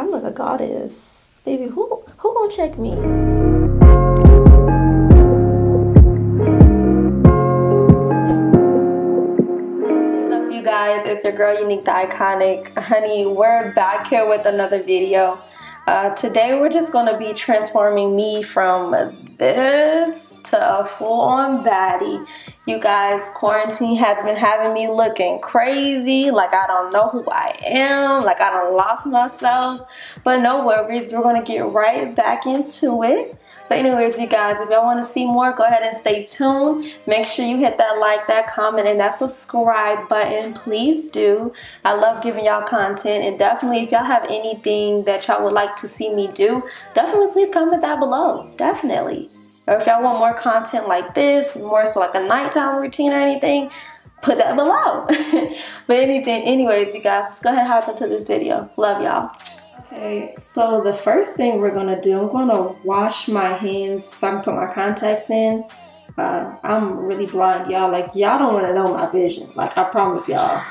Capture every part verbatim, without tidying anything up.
I look a goddess. Baby, who, who gonna check me? What's up, you guys? It's your girl, Unique the Iconic. Honey, we're back here with another video. Uh, today, we're just gonna be transforming me from this to a full-on baddie. You guys, quarantine has been having me looking crazy, like I don't know who I am, like I done lost myself. But no worries, we're gonna get right back into it. But anyways, you guys, if y'all want to see more, go ahead and stay tuned. Make sure you hit that like, that comment, and that subscribe button. Please do. I love giving y'all content. And definitely, if y'all have anything that y'all would like to see me do, definitely please comment that below. Definitely. Or if y'all want more content like this, more so like a nighttime routine or anything, put that below. But anything, anyways, you guys, let's go ahead and hop into this video. Love y'all. Okay, so the first thing we're gonna do, I'm gonna wash my hands because I can put my contacts in. Uh, I'm really blind, y'all. Like, y'all don't wanna know my vision. Like, I promise y'all,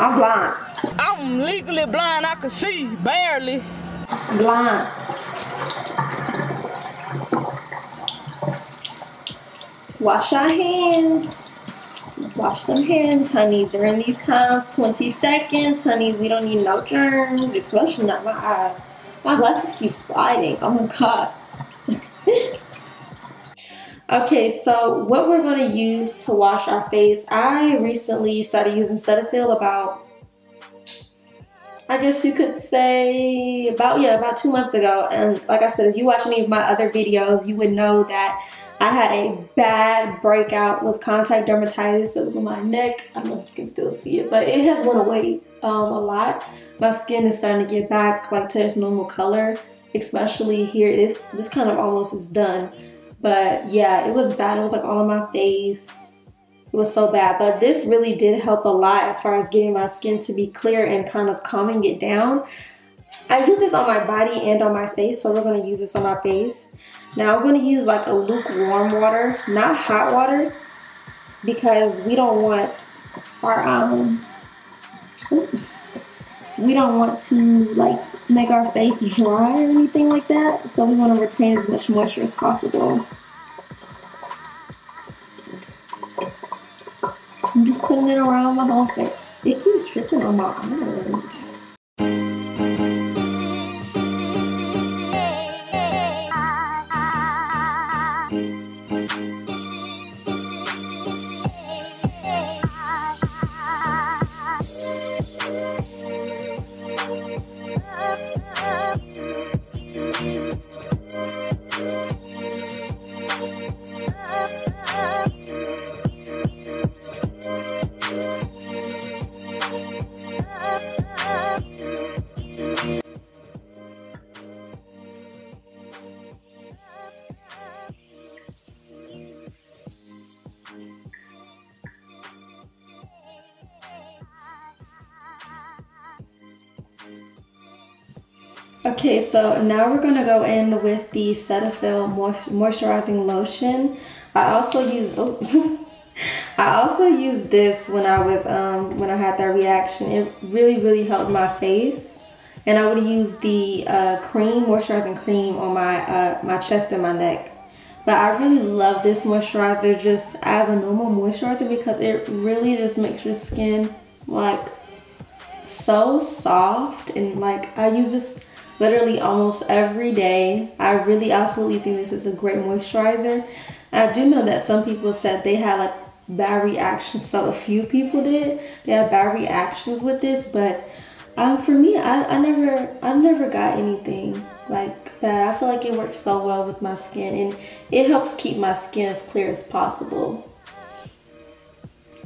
I'm blind. I'm legally blind, I can see, barely. Blind. Wash our hands. Wash some hands, honey. During these times, twenty seconds, honey. We don't need no germs, especially not my eyes. My glasses keep sliding. Oh my god. Okay, so what we're gonna use to wash our face? I recently started using Cetaphil about, I guess you could say about yeah, about two months ago. And like I said, if you watch any of my other videos, you would know that I had a bad breakout with contact dermatitis. It was on my neck. I don't know if you can still see it, but it has went away um, a lot. My skin is starting to get back like to its normal color, especially here. It is, this kind of almost is done. But yeah, it was bad. It was like all on my face. It was so bad. But this really did help a lot as far as getting my skin to be clear and kind of calming it down. I use this on my body and on my face, so we're going to use this on my face. Now I'm going to use like a lukewarm water, not hot water, because we don't want our um, oops, we don't want to like make our face dry or anything like that. So we want to retain as much moisture as possible. I'm just putting it around my whole face. It keeps dripping on my arms. Okay, so now we're gonna go in with the Cetaphil moisturizing lotion. I also use oh, I also used this when I was um when I had that reaction. It really really helped my face, and I would use the uh, cream moisturizing cream on my uh, my chest and my neck. But I really love this moisturizer just as a normal moisturizer because it really just makes your skin like so soft, and like I use this literally almost every day. I really absolutely think this is a great moisturizer. I do know that some people said they had like bad reactions. So a few people did. They had bad reactions with this, but um, for me, I, I never, I never got anything like that. I feel like it works so well with my skin, and it helps keep my skin as clear as possible.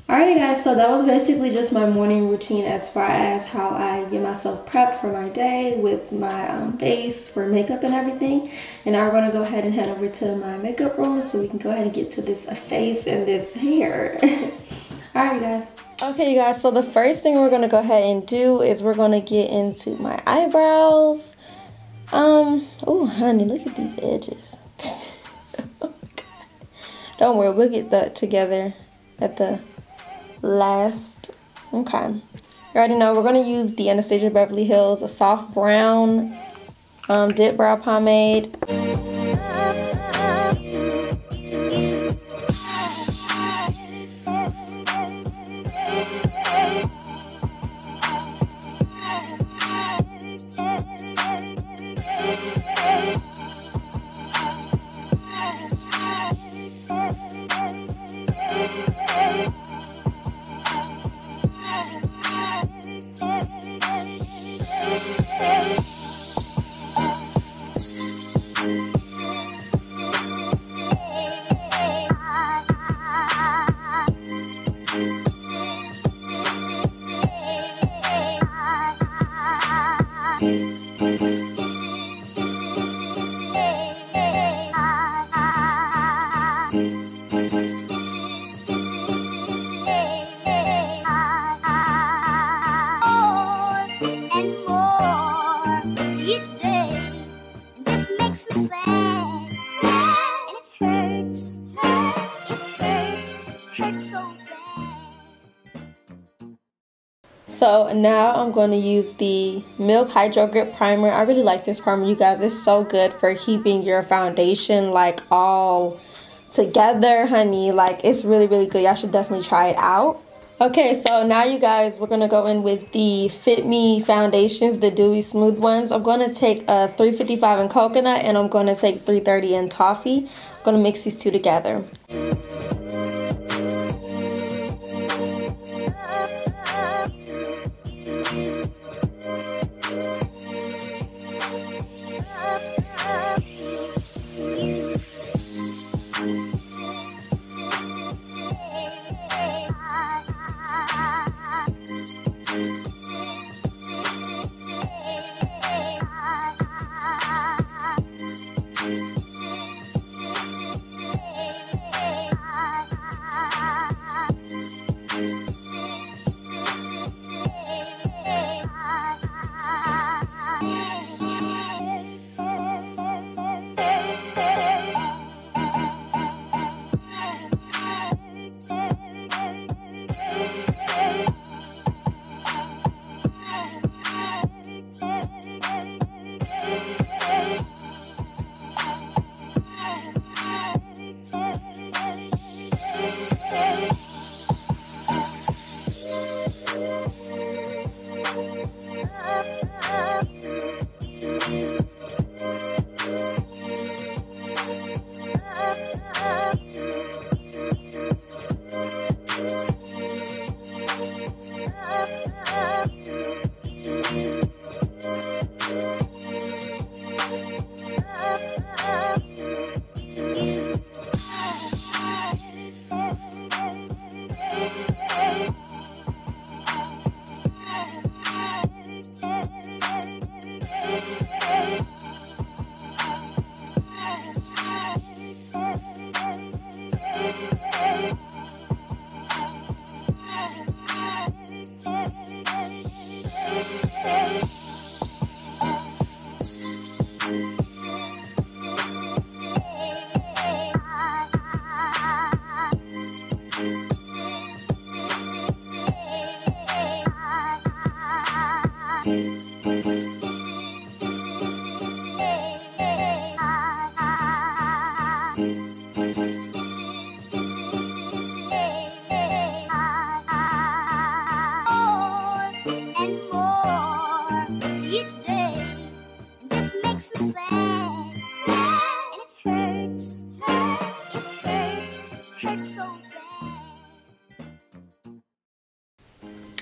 Alright guys, so that was basically just my morning routine as far as how I get myself prepped for my day with my um, face for makeup and everything. And now we're going to go ahead and head over to my makeup room so we can go ahead and get to this face and this hair. Alright guys. Okay you guys, so the first thing we're going to go ahead and do is we're going to get into my eyebrows. Um, oh honey, look at these edges. Oh my God. Don't worry, we'll get that together at the last. Okay, You already know we're going to use the Anastasia Beverly Hills a soft brown um, dip brow pomade. So now I'm going to use the Milk Hydro Grip Primer. I really like this primer, you guys. It's so good for keeping your foundation like all together, honey. Like, it's really, really good. Y'all should definitely try it out. Okay, so now you guys, we're going to go in with the Fit Me foundations, the dewy smooth ones. I'm going to take a three fifty-five in coconut and I'm going to take three thirty in toffee. I'm going to mix these two together.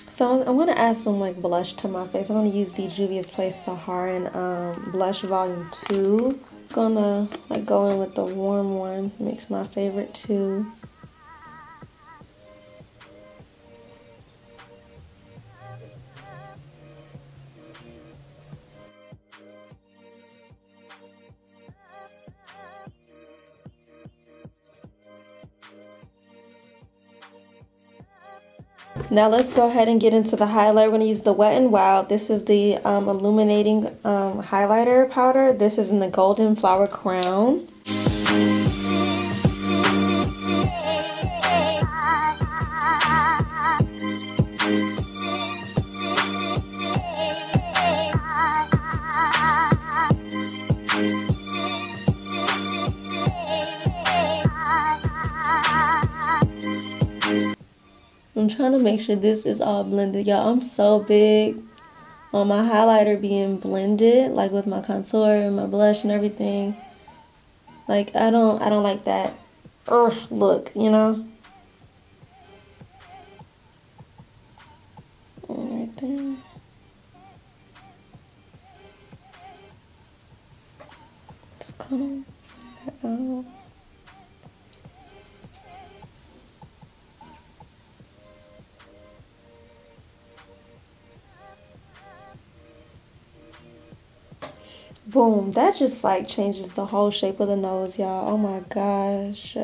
So I'm going to add some like blush to my face. I'm going to use the Juvia's Place Saharan um, Blush Volume two. I'm going to like go in with the warm one. Mix my favorite two. Now let's go ahead and get into the highlight. We're going to use the Wet n Wild. This is the um, illuminating um, highlighter powder. This is in the Golden Flower Crown. trying to make sure this is all blended. Y'all, I'm so big on my highlighter being blended, like with my contour and my blush and everything. Like, I don't, I don't like that Ugh, look, you know? Right there. Let's comb that out. Boom, that just like changes the whole shape of the nose, y'all. Oh my gosh.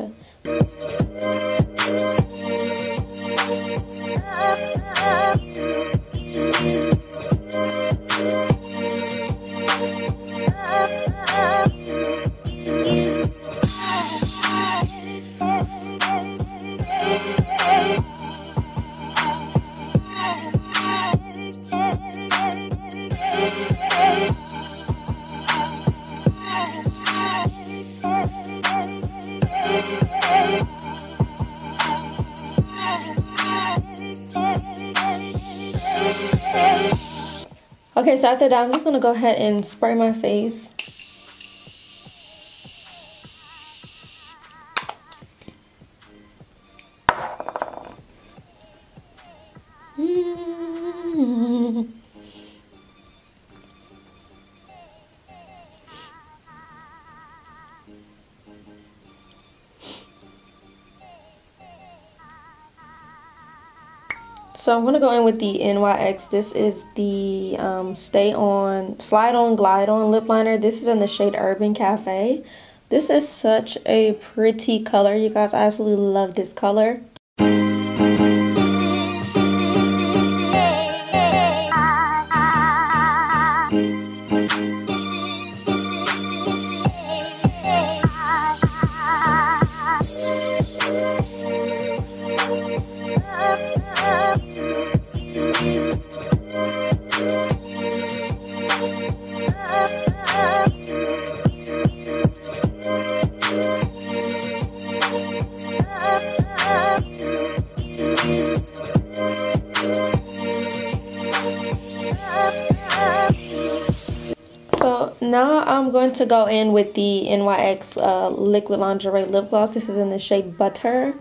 Okay, so after that, I'm just going to go ahead and spray my face. So I'm going to go in with the N Y X. This is the um, Stay On, Slide On, Glide On Lip Liner. This is in the shade Urban Cafe. This is such a pretty color, you guys. I absolutely love this color. Now I'm going to go in with the N Y X uh, Liquid Lingerie Lip Gloss. This is in the shade Butter.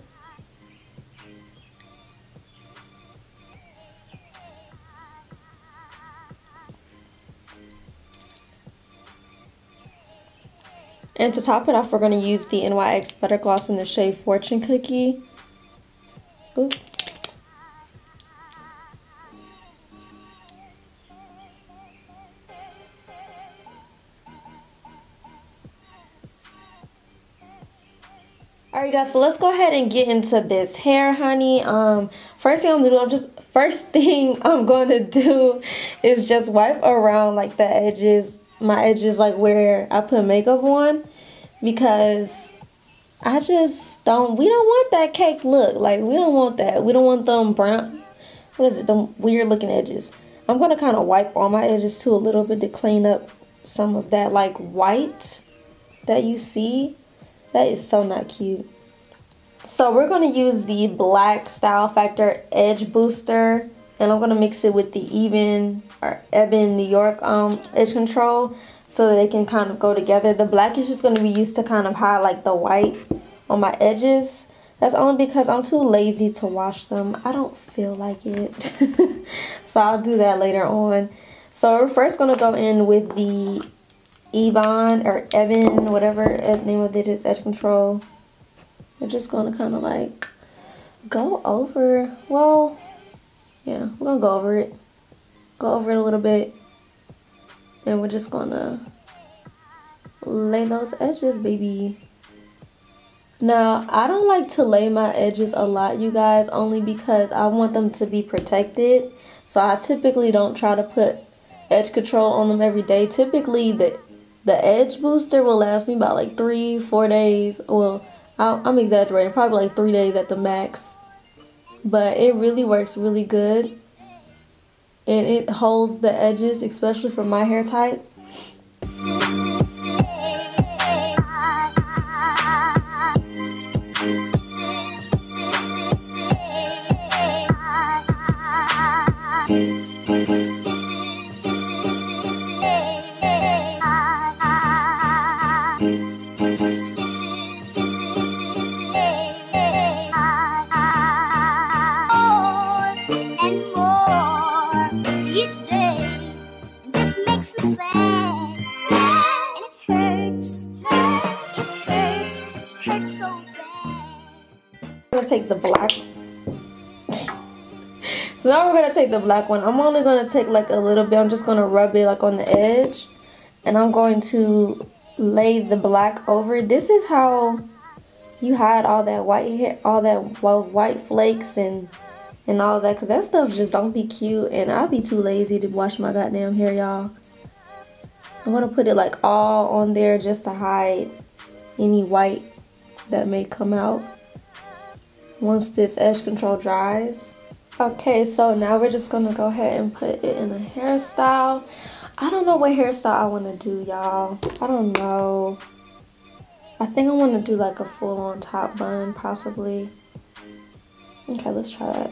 And to top it off, we're going to use the N Y X Butter Gloss in the shade Fortune Cookie. Ooh. Alright guys, so let's go ahead and get into this hair, honey. Um, first thing I'm gonna do, I'm just first thing I'm gonna do is just wipe around like the edges, my edges, like where I put makeup on, because I just don't. We don't want that cake look. Like, we don't want that. We don't want them brown. What is it? Them weird looking edges. I'm gonna kind of wipe all my edges too a little bit to clean up some of that like white that you see. That is so not cute. So we're going to use the black Style Factor Edge Booster, and I'm going to mix it with the Ebin or Ebin New York um, Edge Control so that they can kind of go together. The black is just going to be used to kind of highlight the white on my edges. That's only because I'm too lazy to wash them. I don't feel like it. So I'll do that later on. So we're first going to go in with the Ebin or Ebin, whatever the name of it is, Edge Control. We're just going to kind of like go over, well, yeah, we're going to go over it. Go over it a little bit. And we're just going to lay those edges, baby. Now, I don't like to lay my edges a lot, you guys, only because I want them to be protected. So I typically don't try to put edge control on them every day. Typically, the The Edge Booster will last me about like three, four days. Well, I, I'm exaggerating. Probably like three days at the max. But it really works really good. And it holds the edges, especially for my hair type. Take the black. So now we're gonna take the black one. I'm only gonna take like a little bit. I'm just gonna rub it like on the edge, and I'm going to lay the black over. This is how you hide all that white hair, all that well, white flakes and and all that, because that stuff just don't be cute. And I'll be too lazy to wash my goddamn hair, y'all. I'm gonna put it like all on there just to hide any white that may come out once this edge control dries. Okay, so now we're just gonna go ahead and put it in a hairstyle. I don't know what hairstyle I want to do, y'all. I don't know. I think I want to do like a full-on top bun, possibly. Okay, let's try that.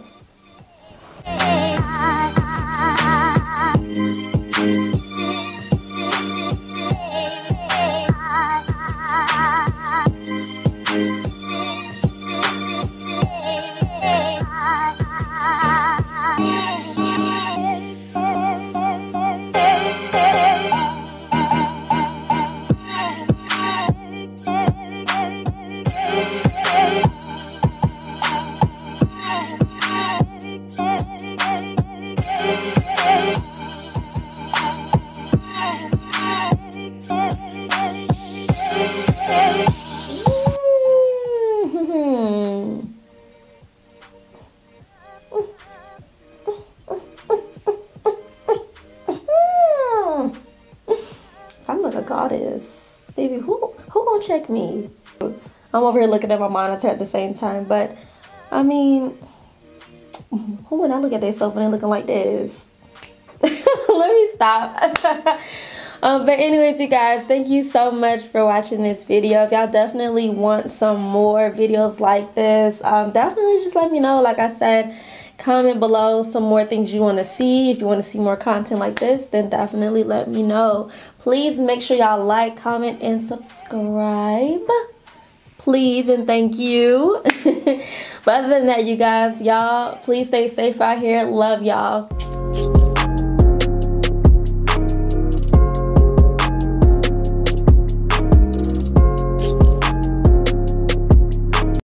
Goddess, baby, who who gonna check me? I'm over here looking at my monitor at the same time, but I mean, who would I look at themselves when they're looking like this? Let me stop. Um, but anyways, you guys, thank you so much for watching this video. If y'all definitely want some more videos like this, um, definitely just let me know. Like I said, comment below some more things you want to see. If you want to see more content like this, then definitely let me know. Please make sure y'all like, comment, and subscribe. Please and thank you. But other than that, you guys, y'all, please stay safe out here. Love y'all.